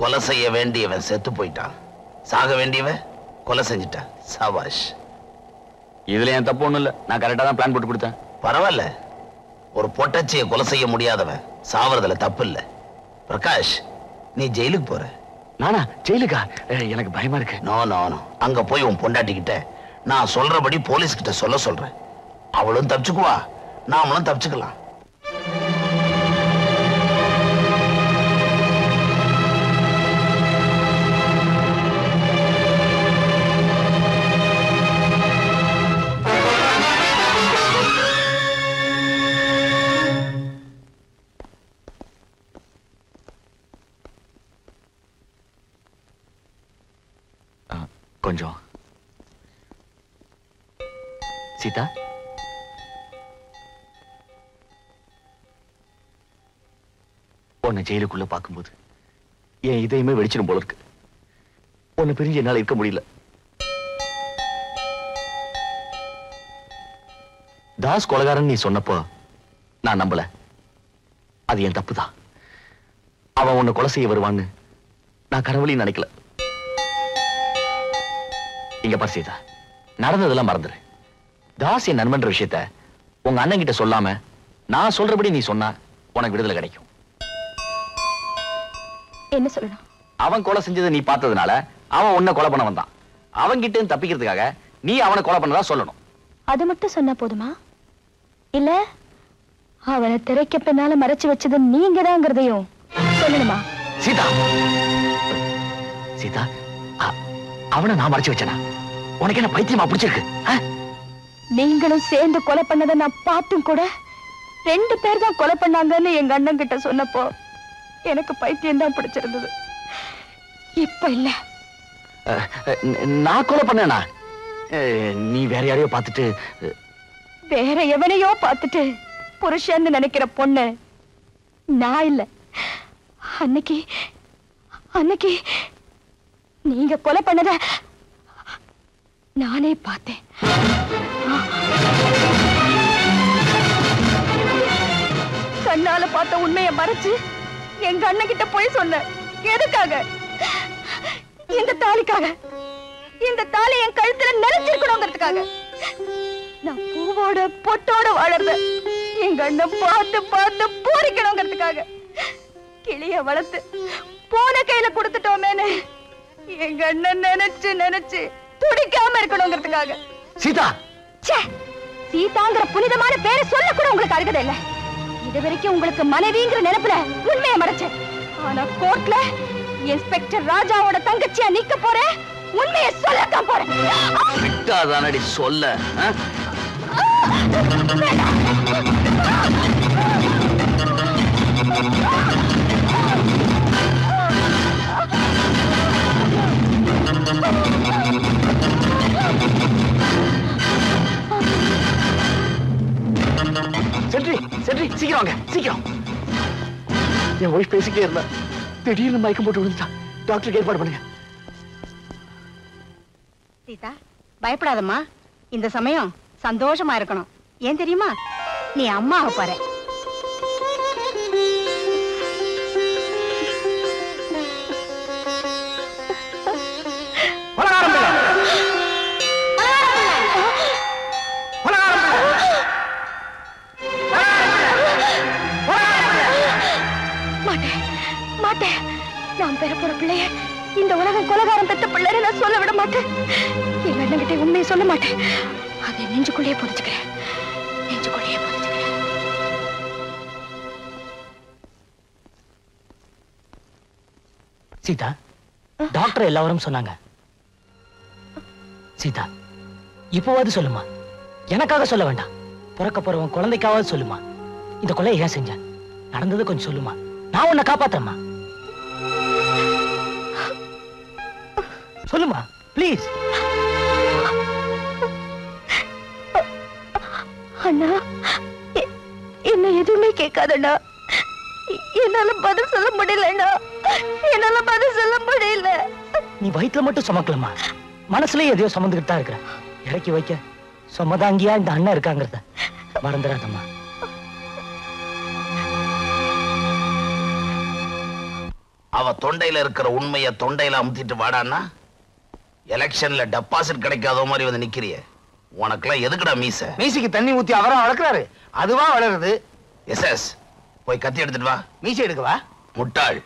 கொலை செய்ய வேண்டியவன் செத்து போயிட்டான், சாக வேண்டியவன் கொலை செஞ்சிட்டான். சபாஷ். இதுல ஏன் தப்பு ஒண்ணும் இல்ல, நான் கரெக்டா தான் பிளான் போட்டு கொடுத்தேன். பரவாயில்ல, ஒரு பொட்டச்சியை கொலை செய்ய முடியாதவன் சாவறதுல தப்பு இல்ல. பிரகாஷ், நீ ஜெயிலுக்கு போற. நானா ஜெயிலுக்கா? எனக்கு பயமா இருக்கு. நோ நோ நோ, அங்க போய் உன் பொண்டாட்டிக்கிட்ட நான் சொல்றபடி போலீஸ் கிட்ட சொல்ல சொல்றேன். அவளும் தப்பிச்சுக்குவா, நாமளும் தப்பிச்சுக்கலாம். கொஞ்சம் சீதா, உன்னை ஜெயிலுக்குள்ள பார்க்கும்போது என் இதயமே வெடிச்சிடும் போல இருக்கு. உன்னை பிரிஞ்சு என்னால் இருக்க முடியல. தாஸ் கொலைகாரன் நீ சொன்னப்போ நான் நம்பல. அது என் தப்புதான். அவன் உன்னை கொலை செய்ய வருவான்னு நான் கனவுலையும் நினைக்கல. இங்க பார் சீதா, நடந்ததெல்லாம் மறந்துரு. தாஸ் என் நண்பன்ற விஷயத்த உங்க அண்ணன் கிட்ட சொல்லாம நான் சொல்றபடி நீ சொன்னா உனக்கு விடுதலை கிடைக்கும். என்ன சொல்லணும்? அவன் கொலை செஞ்சதை நீ பார்த்ததுனால அவன் உன்னை கொலை பண்ண வந்தான். அவன்கிட்ட இருந்து தப்பிக்கிறதுக்காக நீ அவனை கொலை பண்ணதா சொல்லணும். அது மட்டும் சொன்னா போதுமா? இல்ல அவனை திரைக்க பின்னால மறைச்சு வச்சது நீங்க தான்ங்கிறதையும் சொல்லணுமா? சீதா சீதா, அவனை நான் மறைச்சு வச்சேனா? உனக்கு என்ன பைத்தியமா பிடிச்சிருக்கு? நீங்களும் சேர்ந்து கொலை பண்ணதை நான் பார்த்தும் கூட ரெண்டு பேர் தான் கொலை பண்ணாங்கன்னு எங்க அண்ணன் கிட்ட சொன்னப்போ எனக்கு பைத்தியம் தான் பிடிச்சிருந்தது. இப்ப இல்ல. நான் கொலை பண்ணேனா? நீ வேற யாரையோ பார்த்துட்டு, வேற எவனையோ பார்த்துட்டு புருஷன்னு நினைக்கிற பொண்ணு நான் இல்ல. அன்னைக்கு அன்னைக்கு நீங்க கொலை பண்ணத நானே பார்த்தேன். கண்ணால பார்த்த உண்மையை மறைச்சு எங்க அண்ணன் கிட்ட போய் சொன்ன. எதுக்காக? இந்த தாலிக்காக. இந்த தாலி என் கழுத்துல நெருச்சிருக்கணுங்கிறதுக்காக. நான் பூவோட பொட்டோட வாழறத எங்க அண்ணன் பார்த்து பார்த்து பூரிக்கணுங்கிறதுக்காக கிளிய வளர்த்து பூனை கையில கொடுத்துட்டோமேன்னு எங்க அண்ணன் நினைச்சு நினைச்சு துடிக்காம இருக்கணுங்கிறதுக்காக. சீதா, சீதாங்கிற புனிதமான பேரை சொல்ல கூட உங்களுக்கு அருகதை இல்லை. இதுவரைக்கும் உங்களுக்கு மனைவிங்கிற நினைப்புல உண்மையை மறைச்சேன். ஆனா கோர்ட்ல இன்ஸ்பெக்டர் ராஜாவோட தங்கச்சியா நிக்க போறேன். உண்மையை சொல்லத்தான் போறேன். விட்டாதானடி சொல்ல. செட்ரி செட்ரி, சீக்கிரம் வாங்க, சீக்கிரம். என் ஒய்ஃப் பேசிக்கிட்டே இருந்தா திடீர்னு மயக்கம் போட்டு விழுந்துட்டான். டாக்டருக்கு ஏற்பாடு பண்ணுங்க. சீதா, பயப்படாதம்மா. இந்த சமயம் சந்தோஷமா இருக்கணும். ஏன் தெரியுமா? நீ அம்மா ஆக போற. நான் பெற போற பிள்ளைய இந்த உலகம் கொலைகாரம் பெற்ற பிள்ளைன்னு நான் சொல்ல விட மாட்டேன். என் அண்ணங்கிட்ட உண்மையை சொல்ல மாட்டேன். அதை நெஞ்சுக்குள்ளேயே புதைச்சுக்கிறேன். நெஞ்சுக்குள்ளேயே புதைச்சுக்கிறேன். சீதா, டாக்டர் எல்லாரும் சொன்னாங்க. சீதா, இப்போவாது சொல்லுமா. எனக்காக சொல்ல வேண்டாம், பிறக்க போறவன் குழந்தைக்காவது சொல்லுமா. இந்த கொலையை ஏன் செஞ்ச, நடந்தது கொஞ்சம் சொல்லுமா. நான் உன்னை காப்பாத்தம்மா. சொல்லுமா, பிளீஸ். அண்ணா, என்ன எதுவுமே கேட்காதண்ணா. என்னால பதில் சொல்ல முடியலண்ணா. என்னால பதில் சொல்ல முடியல. நீ வயிற்றுல மட்டும் சுமக்கலமா, மனசுலயே எதையோ சுமந்துக்கிட்டு தான் இருக்கிற. இறக்கி வைக்க சுமதாங்கியா இந்த அண்ணன் இருக்காங்கிறத மறந்துடாதம்மா. அவ அவ தொண்டையில இருக்கிற உண்மையை தொண்டையில அமுத்திட்டு வாடான்னா எலெக்ஷன்ல டெபாசிட் கிடைக்காத மாதிரி வந்து நிக்கிறியே. உனக்குலாம் எதுக்குடா மீசை? மீசைக்கு தண்ணி ஊத்தி அவரா வளர்க்கறாரு, அதுவா வளருது. எஸ்எஸ் போய் கத்தி எடுத்துட்டு வா. மீசை எடுக்கவா முட்டாள்?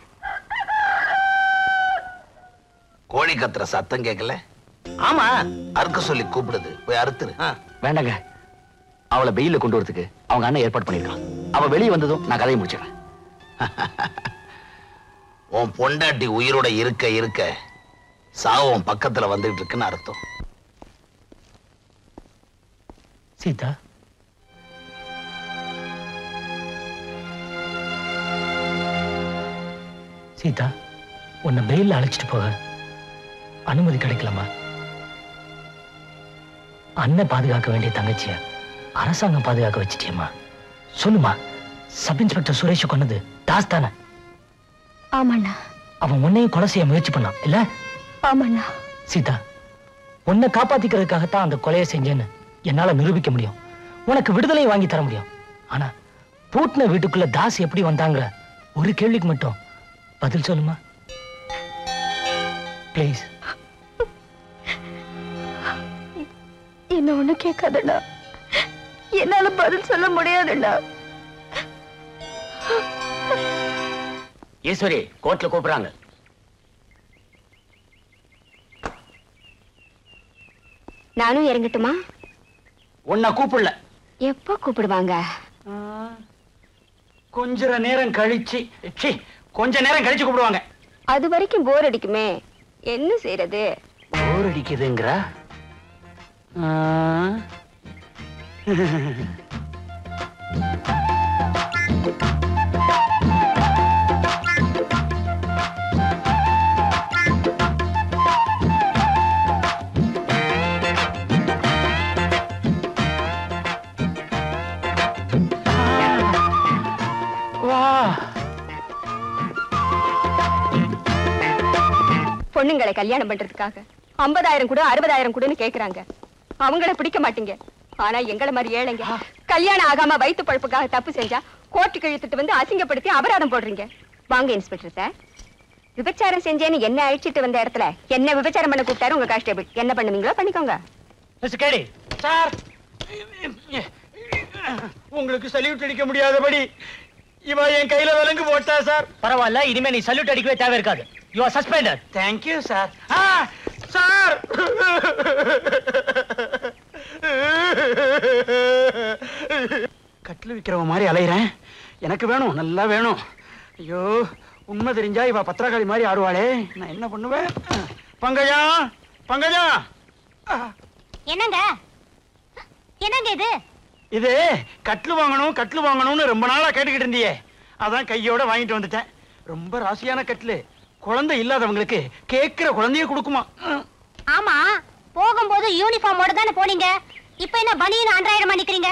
கோழி கத்துற சத்தம் கேட்கல? ஆமா, அறுக்க சொல்லி கூப்பிடுது, போய் அறுத்துரு. வேண்டாங்க, அவளை வெயில கொண்டு வரதுக்கு அவங்க அண்ணன் ஏற்பாடு பண்ணிருக்கான். அவ வெளியே வந்ததும் நான் கதையை முடிச்சிடறேன். உன் பொண்டாட்டி உயிரோட இருக்க இருக்க சாவும் பக்கத்துல வந்துட்டு இருக்குன்னு அர்த்தம். சீதா, சீதா, உன்னை வெயில அழைச்சிட்டு போக அனுமதி கிடைக்கலாமா? அண்ணன் பாதுகாக்க வேண்டிய தங்கச்சியா அரசாங்கம் பாதுகாக்க வச்சிட்டியம்மா. சொல்லுமா, சப் இன்ஸ்பெக்டர் சுரேஷ் கொன்னது தாஸ் தானே? ஆமாண்ணா. அவன் உன்னையும் கொலை செய்ய முயற்சி பண்ணான் இல்ல? ஆமாண்ணா. சீதா, உன்னை காப்பாத்திக்கிறதுக்காகத்தான் அந்த கொலையை செஞ்சேன்னு என்னால நிரூபிக்க முடியும், உனக்கு விடுதலை வாங்கி தர முடியும். ஆனா பூட்டின வீட்டுக்குள்ள தாஸ் எப்படி வந்தாங்கிற ஒரு கேள்விக்கு மட்டும் பதில் சொல்லுமா பிளீஸ். என்ன ஒண்ணு கேட்காதடா, என்னால பதில் சொல்ல முடியாதுடா. ஈஸ்வரி, கோர்ட்ல கூப்பிடுறாங்க. நானும் இறங்கட்டுமா? உன்னை கூப்பிடல. எப்ப கூப்பிடுவாங்க? கொஞ்ச நேரம் கழிச்சு. கொஞ்ச நேரம் கழிச்சு கூப்பிடுவாங்க. அது வரைக்கும் போர் அடிக்குமே, என்ன செய்யறது? போர் அடிக்குதுங்கற பொண்ணுங்களை கல்யாணம் பண்றதுக்காக 50,000 கூட 60,000 கூடன்னு கேக்குறாங்க. அவங்கள பிடிக்க மாட்டீங்க. ஆனா எங்களை மாதிரி ஏழைங்க கல்யாணம் ஆகாம வயிற்று பழப்புக்காக தப்பு செஞ்சா கோர்ட்டுக்கு இழுத்துட்டு வந்து அசிங்கப்படுத்தி அபராதம் போடுறீங்க. வாங்க இன்ஸ்பெக்டர் சார், விபச்சாரம் செஞ்சேன்னு என்ன அழிச்சிட்டு வந்த இடத்துல என்ன விபச்சாரம் பண்ண கூப்பிட்டாரு உங்க கான்ஸ்டேபிள். என்ன பண்ணுவீங்களோ பண்ணிக்கோங்க. உங்களுக்கு சல்யூட் அடிக்க முடியாதபடி இவ என் கையில விலங்கு போட்டா சார். பரவாயில்ல, இனிமே நீ சல்யூட் அடிக்கவே தேவை இருக்காது. You are suspended. Thank you, sir. Ah, sir. கட்டில் விக்கிறவ மாதிரி அலையிறேன். எனக்கு வேணும், நல்லா வேணும். ஐயோ, உண்மை தெரிஞ்சா இவ பத்திரகாளி மாதிரி ஆடுவாளே, நான் என்ன பண்ணுவேன்? பங்கஜா, பங்கஜா. என்னங்க என்னங்க இது? இது கட்டில் வாங்கணும் கட்டில் வாங்கணும்னு ரொம்ப நாளா கேட்டுக்கிட்டு இருந்தியே, அதான் கையோட வாங்கிட்டு வந்துட்டேன். ரொம்ப ராசியான கட்டில். குழந்தை இல்லாதவங்களுக்கு கேட்கிற குழந்தைய கொடுக்குமா? ஆமா, போகும்போது யூனிஃபார்மோட தானே போனீங்க, இப்போ என்ன பனியன் ஆண்ட்ராய்டு பண்ணிக்கிறீங்க?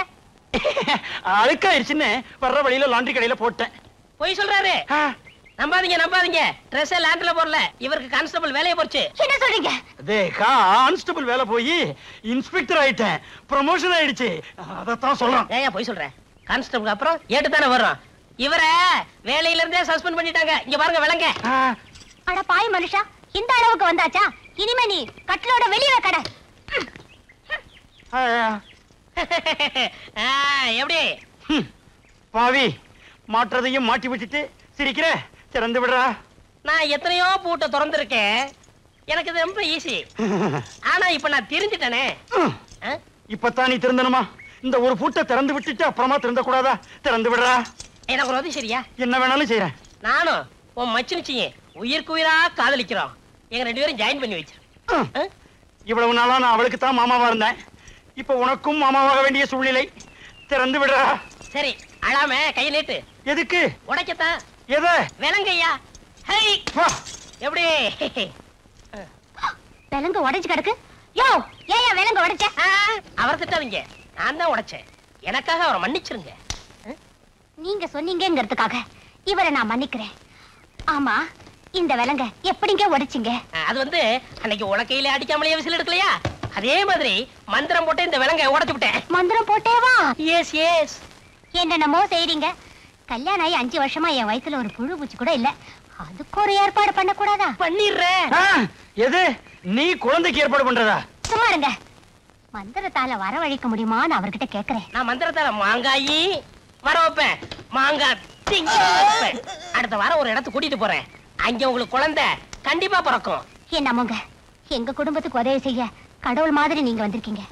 அழுக்காயிருச்சுன்னு வர்ற வழியில லாண்டரி கடையில போட்டேன். போய் சொல்றாரு, நம்பாதீங்க நம்பாதீங்க, ட்ரெஸ் லாண்டரில போடல, இவருக்கு கான்ஸ்டபிள் வேலைய போச்சு. என்ன சொல்றீங்க? டேய், கான்ஸ்டபிள் வேலை போய் இன்ஸ்பெக்டர் ஆயிட்டேன், ப்ரமோஷன் ஆயிடுச்சு, அதத்தான் சொல்றேன். ஏன் போய் சொல்றேன்? கான்ஸ்டபிள் அப்புறம் ஏட்டு தானே வர்றோம். இவரே வேலையில இருந்தே சஸ்பெண்ட் பண்ணிட்டாங்க. இங்க பாருங்க விளங்க. அட பாய் மனுஷா, இந்த அளவுக்கு வந்தாச்சா? இனிமே நீ கட்டிலோட வெளியே கட. எப்படி பாவி, மாற்றதையும் மாட்டி விட்டுட்டு சிரிக்கிற, திறந்து விடுறா. நான் எத்தனையோ பூட்டை திறந்துருக்கேன், எனக்கு இது ரொம்ப ஈஸி. ஆனா இப்ப நான் தெரிஞ்சுட்டேனே. இப்பத்தான் நீ திருந்தணுமா? இந்த ஒரு பூட்டை திறந்து விட்டுட்டு அப்புறமா திறந்த கூடாதா? திறந்து விடுறா. எனக்கு ஒரு உதவி சரியா? என்ன வேணாலும் செய்யறேன். நானும் உன் மச்சினுச்சியே உயிருக்கு உயிரா காதலிக்கிறோம். எங்க ரெண்டு பேரும் ஜாயின் பண்ணி வச்சிரு. இவ்வளவு நாளா நான் அவளுக்கு தான் மாமாவா இருந்தேன், இப்ப உனக்கும் மாமாவாக வேண்டிய சூழ்நிலை. திறந்து விடுறா. சரி, அழாம கையை நீட்டு. எதுக்கு? உடைக்கத்தான். எது? விலங்கையா. எப்படி விலங்கு உடைச்சு கிடக்கு? யோ, ஏன் விலங்கு உடைச்ச? அவர் திட்டாதீங்க, நான் தான் உடைச்சேன். எனக்காக அவரை மன்னிச்சிருங்க. நீங்க சொன்னீங்கிறதுக்காக இவரை நான் மன்னிக்கிறேன். ஆமா, இந்த விலங்க எப்படிங்க உடைச்சிங்க? அது வந்து அன்னைக்கு உலக்கையில அடிக்காமலே விசில் எடுக்கலையா, அதே மாதிரி மந்திரம் போட்டு இந்த விலங்க உடைச்சு விட்டேன். மந்திரம் போட்டேவா? S S. என்னென்னமோ செய்றீங்க. கல்யாணம் ஆகி 5 வருஷமா என் வயசுல ஒரு புழு பூச்சி கூட இல்ல. அதுக்கொரு ஏற்பாடு பண்ணக்கூடாதா? பண்ணிறேன். எது? நீ குழந்தைக்கு ஏற்பாடு பண்றதா? சும்மா இருங்க. மந்திரத்தால வரவழைக்க முடியுமான்னு அவர்கிட்ட கேக்குறேன். நான் மந்திரத்தால மாங்காயி வரவேப்பேன். மாங்கா திங்க வைப்பேன். அடுத்த வாரம் ஒரு இடத்துக்கு கூட்டிட்டு போறேன். அங்க உங்களுக்கு குழந்தை கண்டிப்பா பிறக்கும். என்னமோங்க எங்க குடும்பத்துக்கு உதவி செய்ய கடவுள் மாதிரி நீங்க வந்திருக்கீங்க.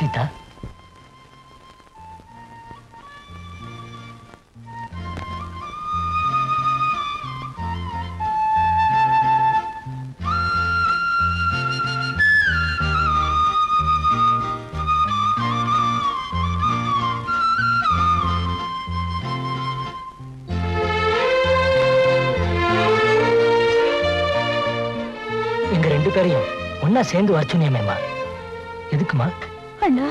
சீதா சேர்ந்து வரச்சுனியமேமா. எதுக்குமா? அண்ணா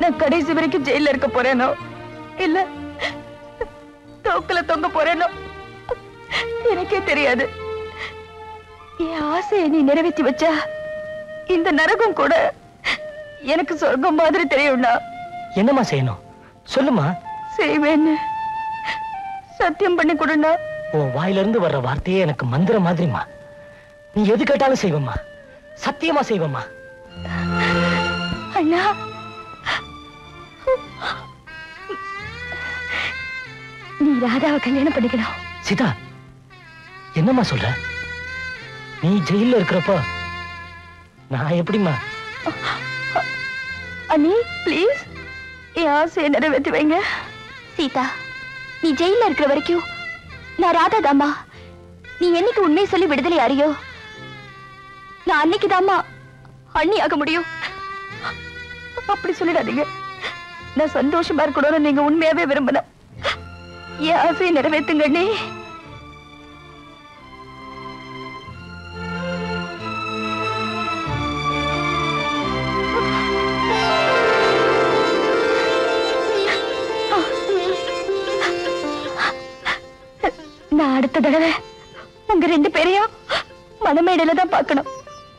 நான் கடைசி வரைக்கும் ஜெயில இருக்க போறேனோ இல்ல தூக்குல தொங்க போறேனோ எனக்கே தெரியாது. என் ஆசையை நீ நிறைவேற்றி வச்சா இந்த நரகம் கூட எனக்கு சொர்க்கம் மாதிரி தெரியும்னா. என்னமா செய்யணும் சொல்லுமா? செய்வேன்னு சத்தியம் பண்ணி கொடுனா. உன் வாயிலிருந்து வர்ற வார்த்தையே எனக்கு மந்திர மாதிரிமா. நீ எது கேட்டாலும் செய்வம்மா, சத்தியமா செய்வம்மா. அண்ணா நீ ராதாவை கல்யாணம் பண்ணிக்கணும். சீதா என்னம்மா சொல்ற? நீ ஜெயில இருக்கிறப்ப நான் எப்படிமா? அண்ணி பிளீஸ் என் ஆசையை நிறைவேற்றி வைங்க. சீதா நீ ஜெயில இருக்கிற வரைக்கும் நான் ராதா தாம்மா. நீ என்னைக்கு உண்மையை சொல்லி விடுதலை அறியோ நான் அன்னைக்குதாம்மா அண்ணி ஆக முடியும். அப்படி சொல்லிடாதீங்க. நான் சந்தோஷமா இருக்கணும்னு நீங்க உண்மையாவே விரும்பணும். என் ஆசையை நிறைவேற்றுங்க அண்ணி. நான் அடுத்த தடவை உங்க ரெண்டு பேரையும் மனமேடையில தான் பார்க்கணும்.